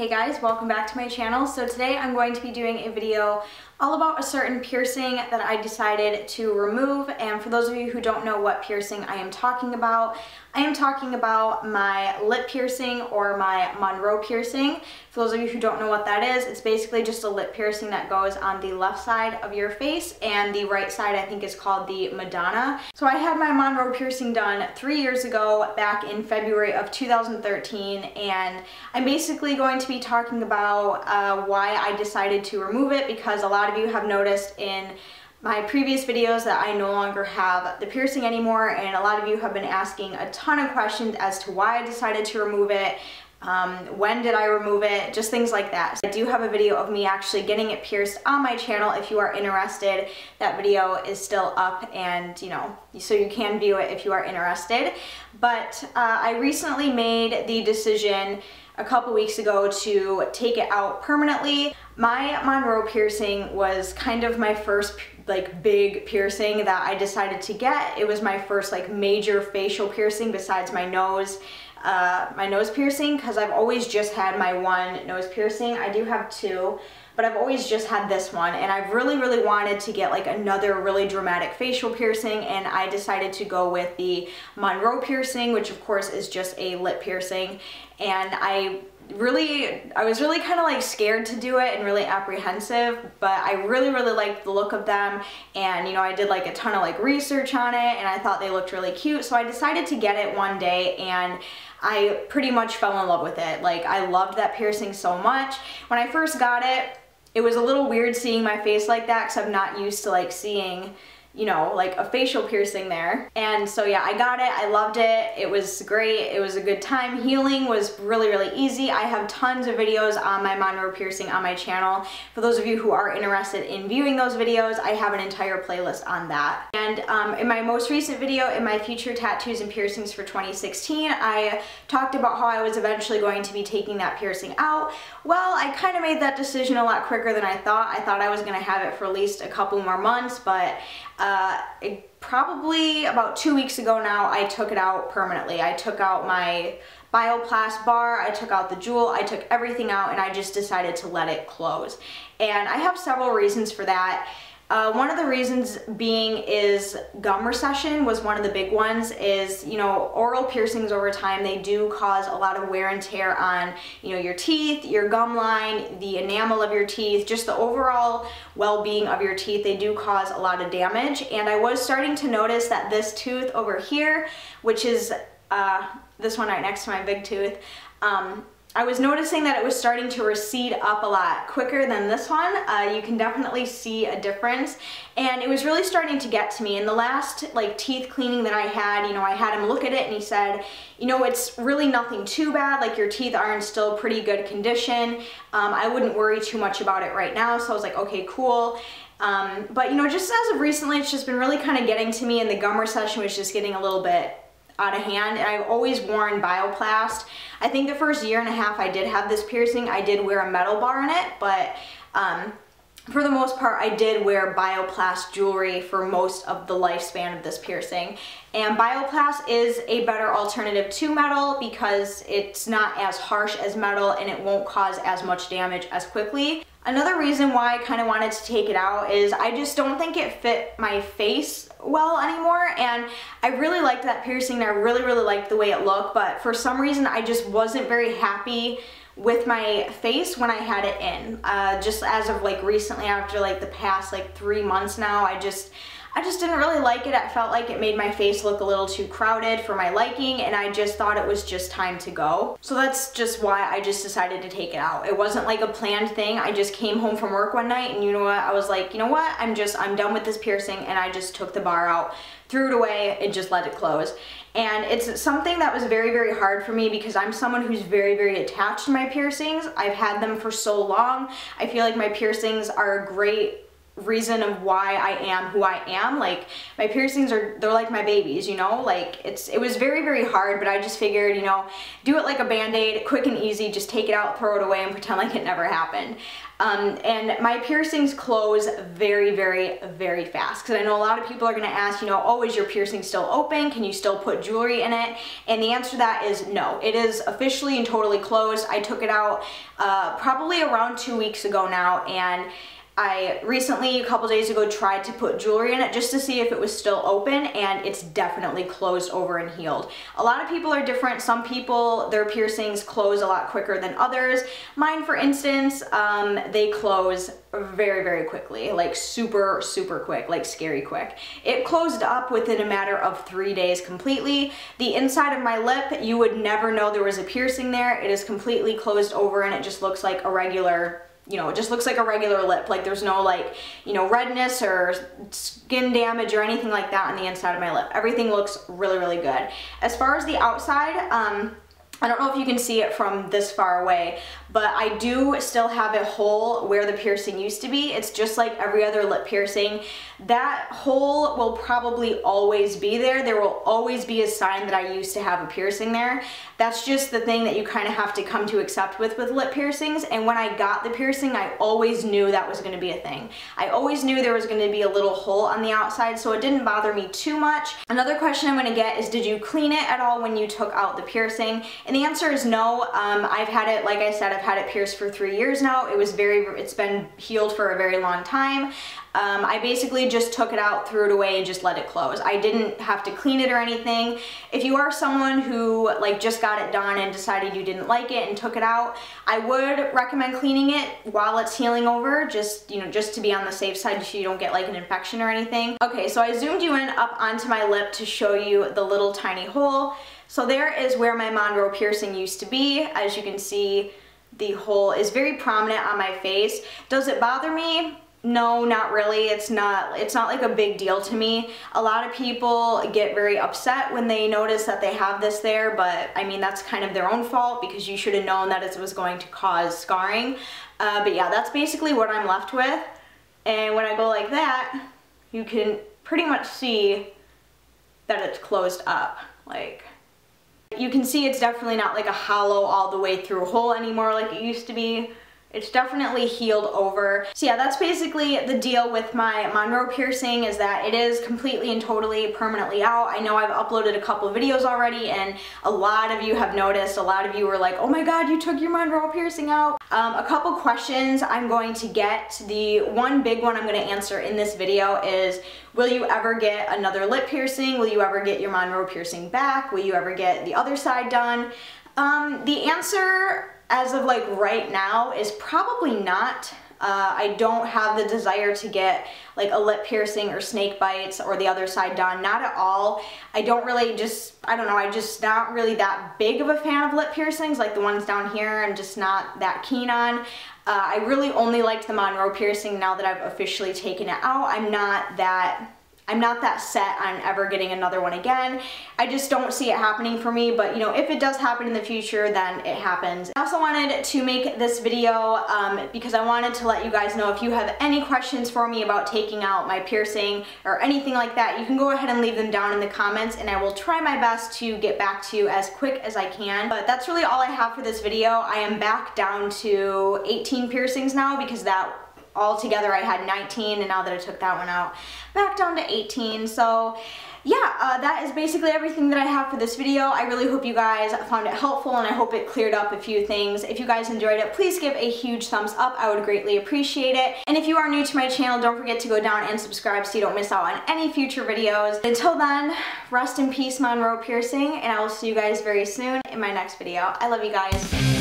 Hey guys, welcome back to my channel. So today I'm going to be doing a video all about a certain piercing that I decided to remove. And for those of you who don't know what piercing I am talking about my lip piercing or my Monroe piercing. For those of you who don't know what that is, it's basically just a lip piercing that goes on the left side of your face, and the right side I think is called the Madonna. So I had my Monroe piercing done 3 years ago back in February of 2013, and I'm basically going to be talking about why I decided to remove it, because a lot of you have noticed in my previous videos that I no longer have the piercing anymore, and a lot of you have been asking a ton of questions as to why I decided to remove it, when did I remove it, just things like that. So I do have a video of me actually getting it pierced on my channel if you are interested. That video is still up, and you know, so you can view it if you are interested. But I recently made the decision a couple weeks ago to take it out permanently. My Monroe piercing was kind of my first like big piercing that I decided to get. It was my first like major facial piercing besides my nose piercing, because I've always just had my one nose piercing. I do have two, but I've always just had this one, and I've really wanted to get like another really dramatic facial piercing, and I decided to go with the Monroe piercing, which of course is just a lip piercing. And I was really kind of like scared to do it and really apprehensive, but I really liked the look of them, and you know, I did like a ton of like research on it, and I thought they looked really cute, so I decided to get it one day, and I pretty much fell in love with it. Like, I loved that piercing so much. When I first got it, it was a little weird seeing my face like that, because I'm not used to like seeing, you know, like a facial piercing there. And so yeah, I got it, I loved it, it was great, it was a good time. Healing was really easy. I have tons of videos on my Monroe piercing on my channel. For those of you who are interested in viewing those videos, I have an entire playlist on that. And in my most recent video, in my future tattoos and piercings for 2016, I talked about how I was eventually going to be taking that piercing out. Well, I kind of made that decision a lot quicker than I thought. I thought I was gonna have it for at least a couple more months, but probably about 2 weeks ago now, I took it out permanently. I took out my Bioplast bar, I took out the jewel, I took everything out, and I just decided to let it close. And I have several reasons for that. One of the reasons being is gum recession was one of the big ones. Is, you know, oral piercings over time, they do cause a lot of wear and tear on, you know, your teeth, your gum line, the enamel of your teeth, just the overall well-being of your teeth. They do cause a lot of damage. And I was starting to notice that this tooth over here, which is this one right next to my big tooth, I was noticing that it was starting to recede up a lot quicker than this one. You can definitely see a difference, and it was really starting to get to me. In the last like teeth cleaning that I had, you know, I had him look at it, and he said, you know, it's really nothing too bad, like your teeth are in still pretty good condition. I wouldn't worry too much about it right now. So I was like, okay, cool. But you know, just as of recently, it's just been really kind of getting to me, and the gum recession was just getting a little bit out of hand. And I've always worn Bioplast. I think the first year and a half I did have this piercing, I did wear a metal bar in it, but for the most part, I did wear Bioplast jewelry for most of the lifespan of this piercing. And Bioplast is a better alternative to metal because it's not as harsh as metal, and it won't cause as much damage as quickly. Another reason why I kind of wanted to take it out is I just don't think it fit my face well anymore, and I really liked that piercing, and I really liked the way it looked, but for some reason I just wasn't very happy with my face when I had it in. Just as of like recently, after like the past like 3 months now, I just didn't really like it. I felt like it made my face look a little too crowded for my liking, and I just thought it was just time to go. So that's just why I just decided to take it out. It wasn't like a planned thing. I just came home from work one night, and you know what, I was like, you know what, I'm done with this piercing, and I just took the bar out, threw it away, and just let it close. And it's something that was very hard for me, because I'm someone who's very attached to my piercings. I've had them for so long. I feel like my piercings are a great reason of why I am who I am. Like, my piercings are, they're like my babies, you know, like it was very, very hard, but I just figured, you know, do it like a band-aid, quick and easy, just take it out, throw it away, and pretend like it never happened. And my piercings close very, very, very fast, because I know a lot of people are going to ask, you know, oh, is your piercing still open? Can you still put jewelry in it? And the answer to that is no. It is officially and totally closed. I took it out probably around 2 weeks ago now, and I recently, a couple days ago, tried to put jewelry in it just to see if it was still open, and it's definitely closed over and healed. A lot of people are different. Some people, their piercings close a lot quicker than others. Mine, for instance, they close very, very quickly, like super, super quick, like scary quick. It closed up within a matter of 3 days completely. The inside of my lip, you would never know there was a piercing there. It is completely closed over, and it just looks like a regular, you know, it just looks like a regular lip. Like, there's no, like, you know, redness or skin damage or anything like that on the inside of my lip. Everything looks really, really good. As far as the outside, I don't know if you can see it from this far away, but I do still have a hole where the piercing used to be. It's just like every other lip piercing. That hole will probably always be there. There will always be a sign that I used to have a piercing there. That's just the thing that you kind of have to come to accept with lip piercings. And when I got the piercing, I always knew that was going to be a thing. I always knew there was going to be a little hole on the outside, so it didn't bother me too much. Another question I'm going to get is, did you clean it at all when you took out the piercing? And the answer is no. I've had it, like I said, I've had it pierced for 3 years now. It was it's been healed for a very long time. I basically just took it out, threw it away, and just let it close. I didn't have to clean it or anything. If you are someone who, like, just got it done and decided you didn't like it and took it out, I would recommend cleaning it while it's healing over, just, you know, just to be on the safe side so you don't get like an infection or anything. Okay, so I zoomed you in up onto my lip to show you the little tiny hole. So there is where my Monroe piercing used to be. As you can see, the hole is very prominent on my face. Does it bother me? No, not really. It's not like a big deal to me. A lot of people get very upset when they notice that they have this there, but I mean, that's kind of their own fault, because you should have known that it was going to cause scarring. But yeah, that's basically what I'm left with. And when I go like that, you can pretty much see that it's closed up. Like, you can see it's definitely not like a hollow all the way through hole anymore like it used to be. It's definitely healed over. So yeah, that's basically the deal with my Monroe piercing, is that it is completely and totally permanently out. I know I've uploaded a couple videos already, and a lot of you have noticed. A lot of you were like, oh my god, you took your Monroe piercing out. A couple questions I'm going to get. The one big one I'm going to answer in this video is, will you ever get another lip piercing? Will you ever get your Monroe piercing back? Will you ever get the other side done? The answer, as of like right now, is probably not. I don't have the desire to get like a lip piercing or snake bites or the other side done, not at all. I don't really I don't know, I'm just not really that big of a fan of lip piercings, like the ones down here, I'm just not that keen on. I really only liked the Monroe piercing now that I've officially taken it out. I'm not that set on ever getting another one again. I just don't see it happening for me, but you know, if it does happen in the future, then it happens. I also wanted to make this video because I wanted to let you guys know, if you have any questions for me about taking out my piercing or anything like that, you can go ahead and leave them down in the comments, and I will try my best to get back to you as quick as I can. But that's really all I have for this video. I am back down to 18 piercings now, because that altogether I had 19, and now that I took that one out, back down to 18. So yeah, that is basically everything that I have for this video. I really hope you guys found it helpful, and I hope it cleared up a few things. If you guys enjoyed it, please give a huge thumbs up. I would greatly appreciate it. And if you are new to my channel, don't forget to go down and subscribe so you don't miss out on any future videos. Until then, rest in peace, Monroe piercing, and I will see you guys very soon in my next video. I love you guys.